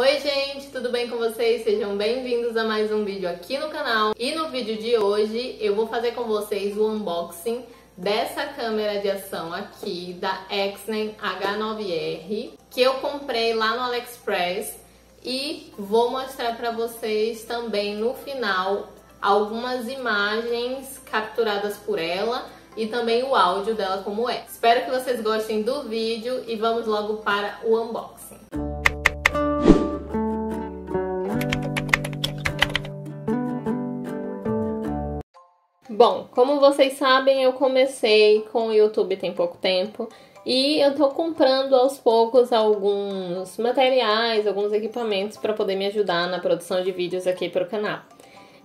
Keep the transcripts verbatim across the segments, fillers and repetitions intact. Oi gente, tudo bem com vocês? Sejam bem-vindos a mais um vídeo aqui no canal. E no vídeo de hoje eu vou fazer com vocês o unboxing dessa câmera de ação aqui da AXNEN H nove R, que eu comprei lá no AliExpress, e vou mostrar pra vocês também no final algumas imagens capturadas por ela e também o áudio dela como é. Espero que vocês gostem do vídeo e vamos logo para o unboxing. Bom, como vocês sabem, eu comecei com o YouTube tem pouco tempo e eu tô comprando aos poucos alguns materiais, alguns equipamentos para poder me ajudar na produção de vídeos aqui pro canal.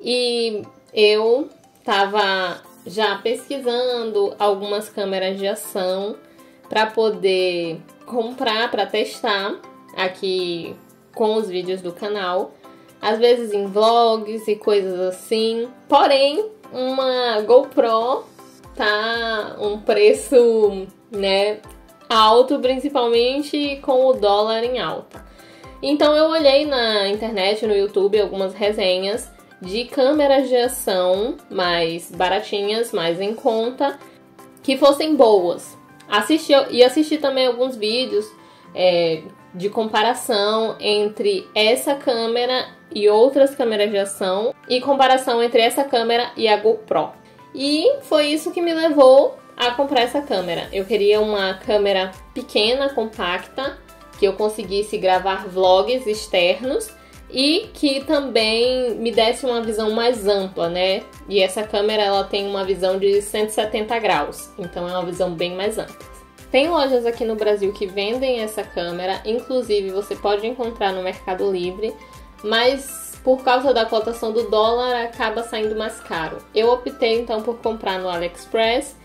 E eu tava já pesquisando algumas câmeras de ação para poder comprar, para testar aqui com os vídeos do canal, às vezes em vlogs e coisas assim. Porém, uma GoPro tá um preço, né, alto, principalmente com o dólar em alta. Então eu olhei na internet, no YouTube, algumas resenhas de câmeras de ação mais baratinhas, mais em conta, que fossem boas. Assisti, e assisti também alguns vídeos é, de comparação entre essa câmera e outras câmeras de ação, e comparação entre essa câmera e a GoPro. E foi isso que me levou a comprar essa câmera. Eu queria uma câmera pequena, compacta, que eu conseguisse gravar vlogs externos e que também me desse uma visão mais ampla, né? E essa câmera, ela tem uma visão de cento e setenta graus, então é uma visão bem mais ampla. Tem lojas aqui no Brasil que vendem essa câmera, inclusive você pode encontrar no Mercado Livre, mas por causa da cotação do dólar acaba saindo mais caro. Eu optei então por comprar no AliExpress,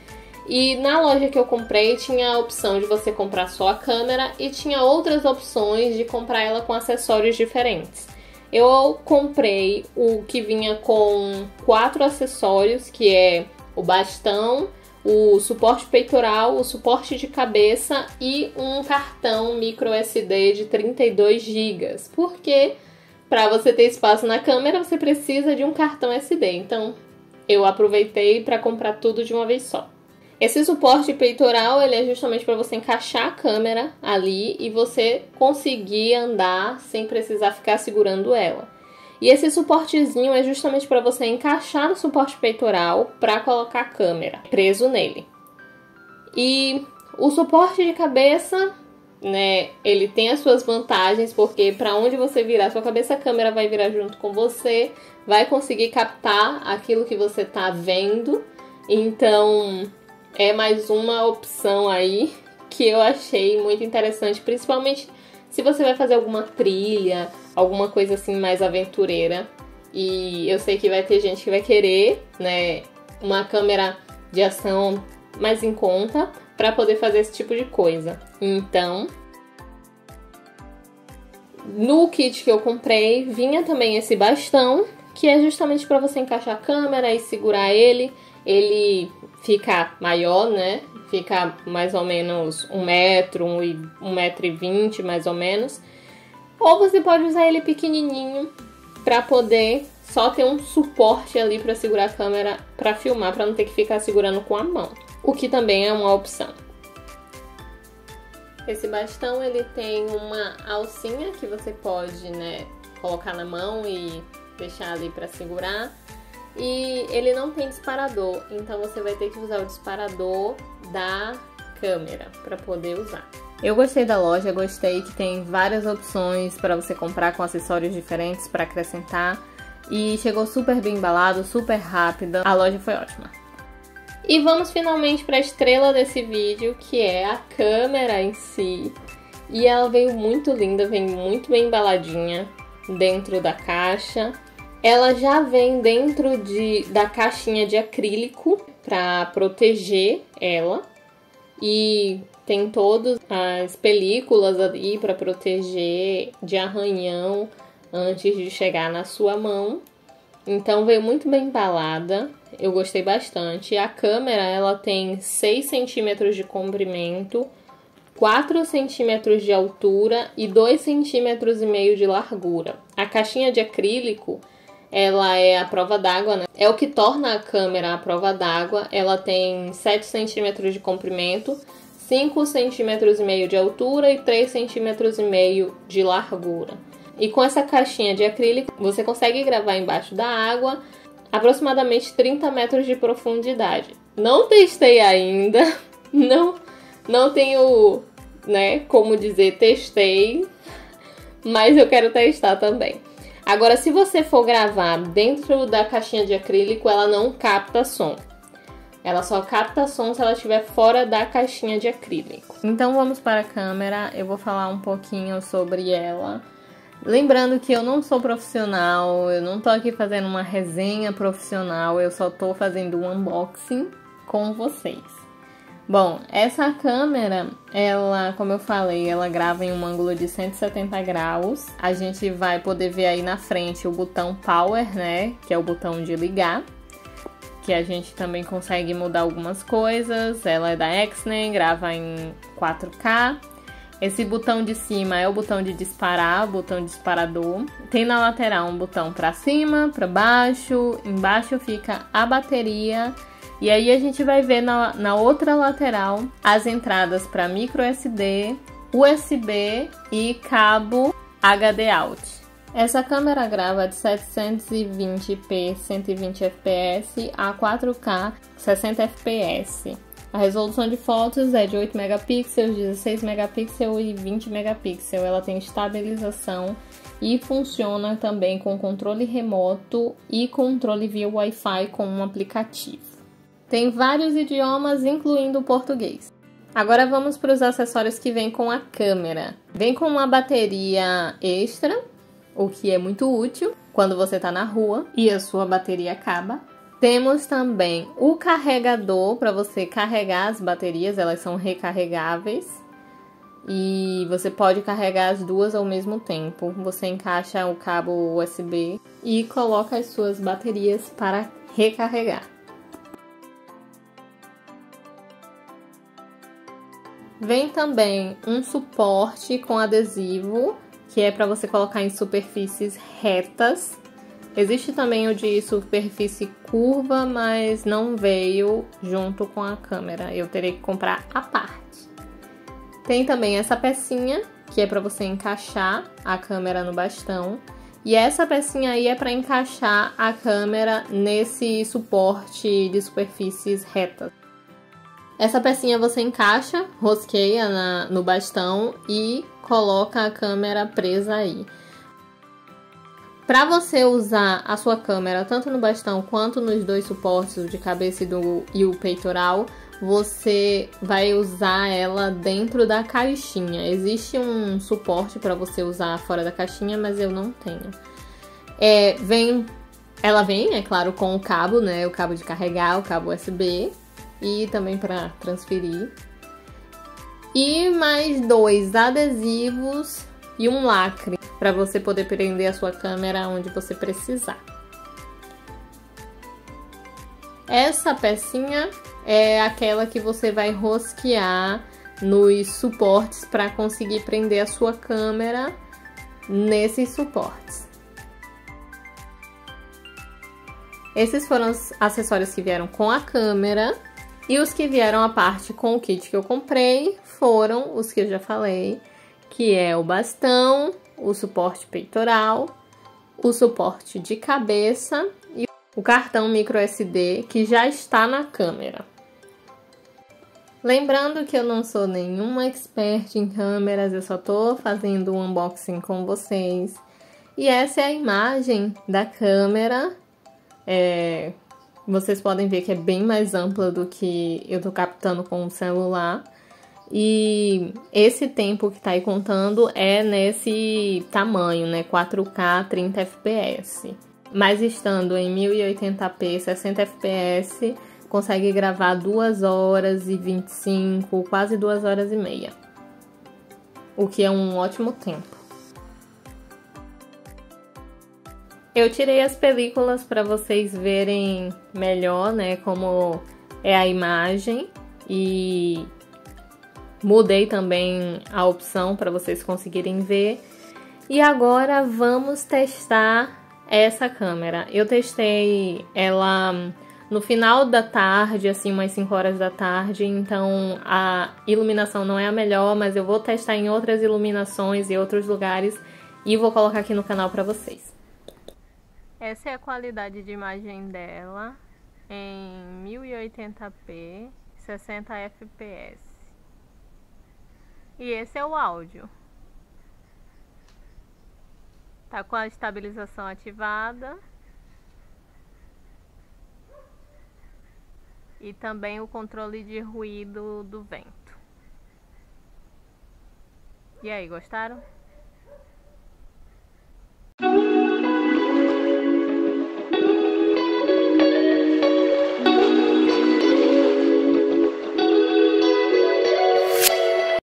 e na loja que eu comprei tinha a opção de você comprar só a câmera e tinha outras opções de comprar ela com acessórios diferentes. Eu comprei o que vinha com quatro acessórios, que é o bastão, o suporte peitoral, o suporte de cabeça e um cartão micro S D de trinta e dois gigas, porque para você ter espaço na câmera, você precisa de um cartão S D. Então, eu aproveitei para comprar tudo de uma vez só. Esse suporte peitoral, ele é justamente para você encaixar a câmera ali e você conseguir andar sem precisar ficar segurando ela. E esse suportezinho é justamente para você encaixar no suporte peitoral para colocar a câmera preso nele. E o suporte de cabeça, né, ele tem as suas vantagens, porque para onde você virar sua cabeça, a câmera vai virar junto com você, vai conseguir captar aquilo que você tá vendo. Então é mais uma opção aí que eu achei muito interessante, principalmente se você vai fazer alguma trilha, alguma coisa assim mais aventureira. E eu sei que vai ter gente que vai querer, né, uma câmera de ação mais em conta para poder fazer esse tipo de coisa. Então, no kit que eu comprei vinha também esse bastão, que é justamente para você encaixar a câmera e segurar ele. Ele fica maior, né? Fica mais ou menos um metro, um metro e vinte mais ou menos. Ou você pode usar ele pequenininho para poder só ter um suporte ali para segurar a câmera para filmar, para não ter que ficar segurando com a mão, o que também é uma opção. Esse bastão, ele tem uma alcinha que você pode, né, colocar na mão e deixar ali para segurar. E ele não tem disparador, então você vai ter que usar o disparador da câmera para poder usar. Eu gostei da loja, gostei que tem várias opções para você comprar com acessórios diferentes para acrescentar. E chegou super bem embalado, super rápida. A loja foi ótima. E vamos finalmente para a estrela desse vídeo, que é a câmera em si. E ela veio muito linda, vem muito bem embaladinha dentro da caixa. Ela já vem dentro de, da caixinha de acrílico para proteger ela. E tem todas as películas ali para proteger de arranhão antes de chegar na sua mão. Então veio muito bem embalada, eu gostei bastante. A câmera, ela tem seis centímetros de comprimento quatro centímetros de altura e dois centímetros e meio de largura. A caixinha de acrílico, ela é à prova d'água, né? É o que torna a câmera à prova d'água. Ela tem sete centímetros de comprimento, cinco centímetros e meio de altura e três centímetros e meio de largura. E com essa caixinha de acrílico, você consegue gravar embaixo da água aproximadamente trinta metros de profundidade. Não testei ainda, não, não tenho, né, como dizer testei, mas eu quero testar também. Agora, se você for gravar dentro da caixinha de acrílico, ela não capta som. Ela só capta som se ela estiver fora da caixinha de acrílico. Então vamos para a câmera, eu vou falar um pouquinho sobre ela. Lembrando que eu não sou profissional, eu não tô aqui fazendo uma resenha profissional, eu só tô fazendo um unboxing com vocês. Bom, essa câmera, ela, como eu falei, ela grava em um ângulo de cento e setenta graus. A gente vai poder ver aí na frente o botão Power, né, que é o botão de ligar. Que a gente também consegue mudar algumas coisas. Ela é da AXNEN, grava em quatro K. Esse botão de cima é o botão de disparar, o botão disparador. Tem na lateral um botão para cima, para baixo, embaixo fica a bateria. E aí a gente vai ver na, na outra lateral as entradas para micro S D, U S B e cabo H D out. Essa câmera grava de setecentos e vinte p cento e vinte F P S a quatro K sessenta F P S. A resolução de fotos é de oito megapixels, dezesseis megapixels e vinte megapixels. Ela tem estabilização e funciona também com controle remoto e controle via Wi-Fi com um aplicativo. Tem vários idiomas, incluindo o português. Agora vamos para os acessórios que vem com a câmera. Vem com uma bateria extra, o que é muito útil quando você está na rua e a sua bateria acaba. Temos também o carregador para você carregar as baterias, elas são recarregáveis e você pode carregar as duas ao mesmo tempo. Você encaixa o cabo U S B e coloca as suas baterias para recarregar. Vem também um suporte com adesivo, que é para você colocar em superfícies retas. Existe também o de superfície curva, mas não veio junto com a câmera. Eu terei que comprar à parte. Tem também essa pecinha, que é para você encaixar a câmera no bastão. E essa pecinha aí é para encaixar a câmera nesse suporte de superfícies retas. Essa pecinha você encaixa, rosqueia na, no bastão e coloca a câmera presa aí. Para você usar a sua câmera tanto no bastão quanto nos dois suportes, o de cabeça e, do, e o peitoral, você vai usar ela dentro da caixinha. Existe um suporte para você usar fora da caixinha, mas eu não tenho. É, vem, ela vem, é claro, com o cabo, né? O cabo de carregar, o cabo U S B e também para transferir. E mais dois adesivos e um lacre, para você poder prender a sua câmera onde você precisar. Essa pecinha é aquela que você vai rosquear nos suportes para conseguir prender a sua câmera nesses suportes. Esses foram os acessórios que vieram com a câmera, e os que vieram à parte com o kit que eu comprei foram os que eu já falei, que é o bastão, o suporte peitoral, o suporte de cabeça e o cartão micro S D que já está na câmera. Lembrando que eu não sou nenhuma expert em câmeras, eu só estou fazendo um unboxing com vocês. E essa é a imagem da câmera. É, vocês podem ver que é bem mais ampla do que eu estou captando com o celular. E esse tempo que tá aí contando é nesse tamanho, né? quatro K, trinta F P S. Mas estando em mil e oitenta p, sessenta F P S, consegue gravar duas horas e vinte e cinco, quase duas horas e meia. O que é um ótimo tempo. Eu tirei as películas para vocês verem melhor, né? Como é a imagem e... Mudei também a opção para vocês conseguirem ver. E agora vamos testar essa câmera. Eu testei ela no final da tarde, assim, umas cinco horas da tarde. Então a iluminação não é a melhor, mas eu vou testar em outras iluminações e outros lugares. E vou colocar aqui no canal para vocês. Essa é a qualidade de imagem dela em mil e oitenta p, sessenta f p s. E esse é o áudio. Tá com a estabilização ativada. E também o controle de ruído do vento. E aí, gostaram?